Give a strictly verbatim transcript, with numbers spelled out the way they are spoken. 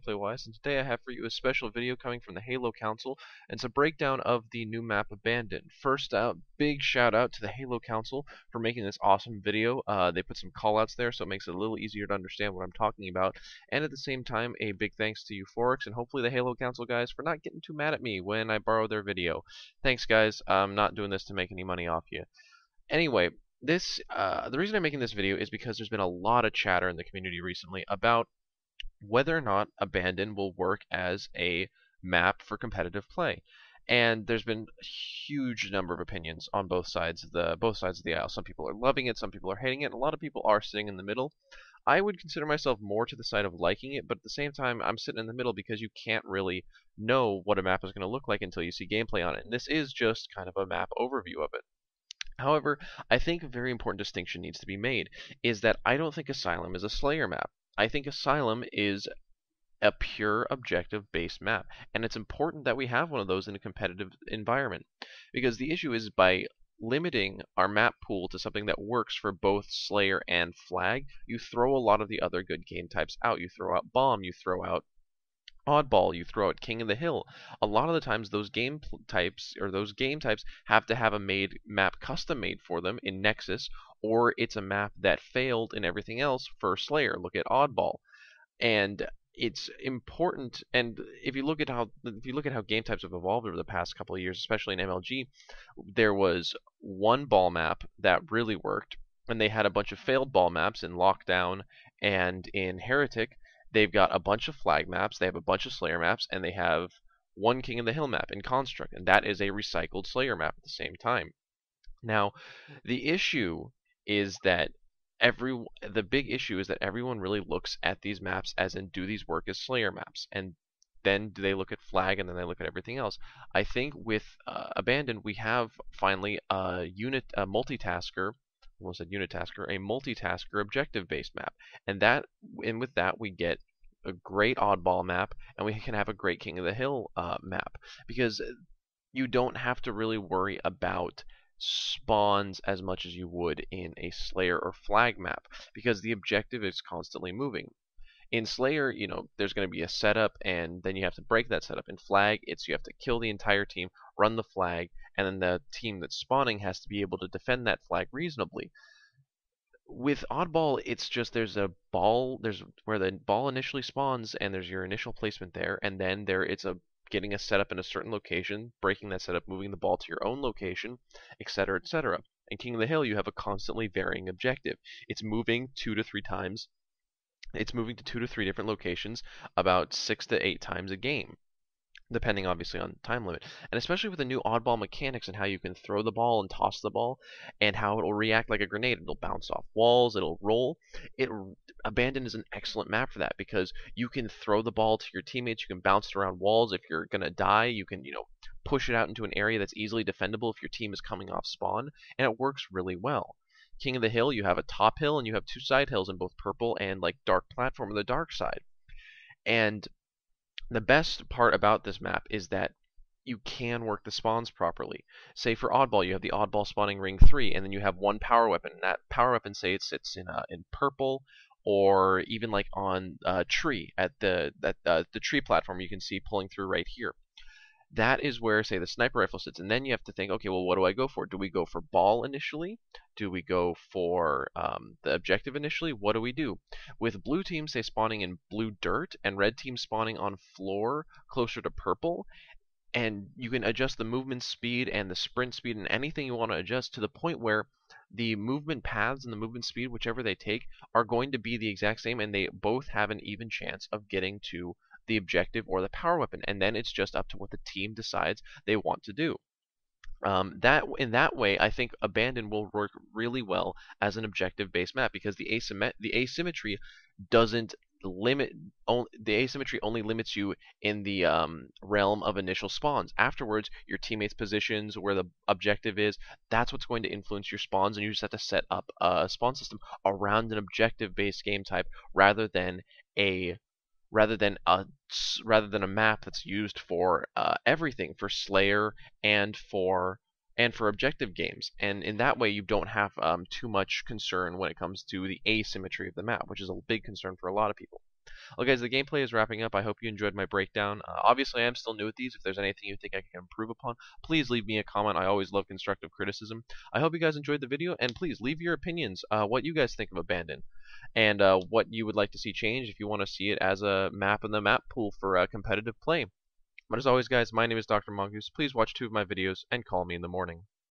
gameplay-wise, and today I have for you a special video coming from the Halo Council, and it's a breakdown of the new map Abandon. First out, big shout out to the Halo Council for making this awesome video. Uh, they put some callouts there, so it makes it a little easier to understand what I'm talking about, and at the same time, a big thanks to U four ix and hopefully the Halo Council guys for not getting too mad at me when I borrow their video. Thanks guys, I'm not doing this to make any money off you. Anyway, This uh, the reason I'm making this video is because there's been a lot of chatter in the community recently about whether or not Abandon will work as a map for competitive play, and there's been a huge number of opinions on both sides of the both sides of the aisle. Some people are loving it, some people are hating it, and a lot of people are sitting in the middle. I would consider myself more to the side of liking it, but at the same time, I'm sitting in the middle because you can't really know what a map is going to look like until you see gameplay on it. And this is just kind of a map overview of it. However, I think a very important distinction needs to be made, is that I don't think Asylum is a Slayer map. I think Asylum is a pure objective-based map, and it's important that we have one of those in a competitive environment, because the issue is by limiting our map pool to something that works for both Slayer and Flag, you throw a lot of the other good game types out. You throw out Bomb, you throw out Oddball, you throw out King of the Hill. A lot of the times those game types or those game types have to have a made map custom made for them in Nexus, or it's a map that failed in everything else for Slayer. Look at Oddball. And it's important, and if you look at how if you look at how game types have evolved over the past couple of years, especially in M L G, there was one ball map that really worked, and they had a bunch of failed ball maps in Lockdown and in Heretic. They've got a bunch of Flag maps, they have a bunch of Slayer maps, and they have one King of the Hill map in Construct, and that is a recycled Slayer map at the same time. Now, the issue is that every the big issue is that everyone really looks at these maps as in, do these work as Slayer maps? And then do they look at Flag, and then they look at everything else? I think with uh, Abandon, we have finally a unit, a multitasker. Almost said unitasker, a multitasker objective-based map, and that, and with that we get a great Oddball map, and we can have a great King of the Hill uh, map, because you don't have to really worry about spawns as much as you would in a Slayer or Flag map, because the objective is constantly moving. In Slayer, you know, there's going to be a setup, and then you have to break that setup. In Flag, it's you have to kill the entire team, run the flag, and then the team that's spawning has to be able to defend that flag reasonably. With Oddball, it's just there's a ball, there's where the ball initially spawns, and there's your initial placement there, and then there it's a getting a setup in a certain location, breaking that setup, moving the ball to your own location, et cetera, et cetera. In King of the Hill, you have a constantly varying objective. It's moving two to three times. It's moving to two to three different locations about six to eight times a game, depending obviously on time limit. And especially with the new Oddball mechanics and how you can throw the ball and toss the ball and how it'll react like a grenade. It'll bounce off walls, it'll roll. It, Abandon is an excellent map for that, because you can throw the ball to your teammates, you can bounce it around walls. If you're going to die, you can, you know, push it out into an area that's easily defendable if your team is coming off spawn, and it works really well. King of the Hill, you have a top hill and you have two side hills in both purple and like dark platform on the dark side. And the best part about this map is that you can work the spawns properly. Say for Oddball, you have the Oddball spawning ring three, and then you have one power weapon. And that power weapon, say it sits in uh, in purple, or even like on uh, tree at the that uh, the tree platform you can see pulling through right here. That is where, say, the sniper rifle sits, and then you have to think, okay, well, what do I go for? Do we go for ball initially? Do we go for um, the objective initially? What do we do? With blue teams, say, spawning in blue dirt, and red teams spawning on floor closer to purple, and you can adjust the movement speed and the sprint speed and anything you want to adjust to the point where the movement paths and the movement speed, whichever they take, are going to be the exact same, and they both have an even chance of getting to the objective or the power weapon, and then it's just up to what the team decides they want to do. Um, that in that way, I think Abandon will work really well as an objective-based map, because the asymmet the asymmetry doesn't limit on the asymmetry only limits you in the um, realm of initial spawns. Afterwards, your teammates' positions, where the objective is, that's what's going to influence your spawns, and you just have to set up a spawn system around an objective-based game type rather than a rather than a rather than a map that's used for uh, everything, for Slayer and for and for objective games. And in that way, you don't have um, too much concern when it comes to the asymmetry of the map, which is a big concern for a lot of people. Well, guys, the gameplay is wrapping up. I hope you enjoyed my breakdown. Uh, obviously, I am still new at these. If there's anything you think I can improve upon, please leave me a comment. I always love constructive criticism. I hope you guys enjoyed the video, and please leave your opinions, uh, what you guys think of Abandon, and uh, what you would like to see change if you want to see it as a map in the map pool for uh, competitive play. But as always, guys, my name is Doctor Mongoose. Please watch two of my videos and call me in the morning.